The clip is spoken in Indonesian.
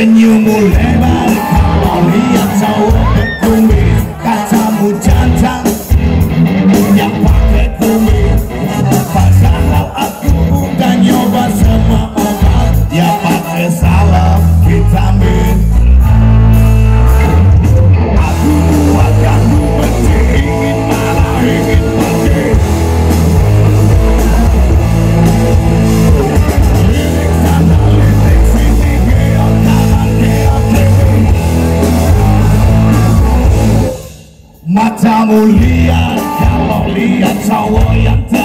When you move lebar, kalau lihat cowok kumis, kacamu jantan yang pakai kumis. Padahal aku udah nyoba sama obat yang pakai salep vitamin. Aku buat kamu benci, ingin marah, ingin benci. Matamu lihat kalau lihat cowok yang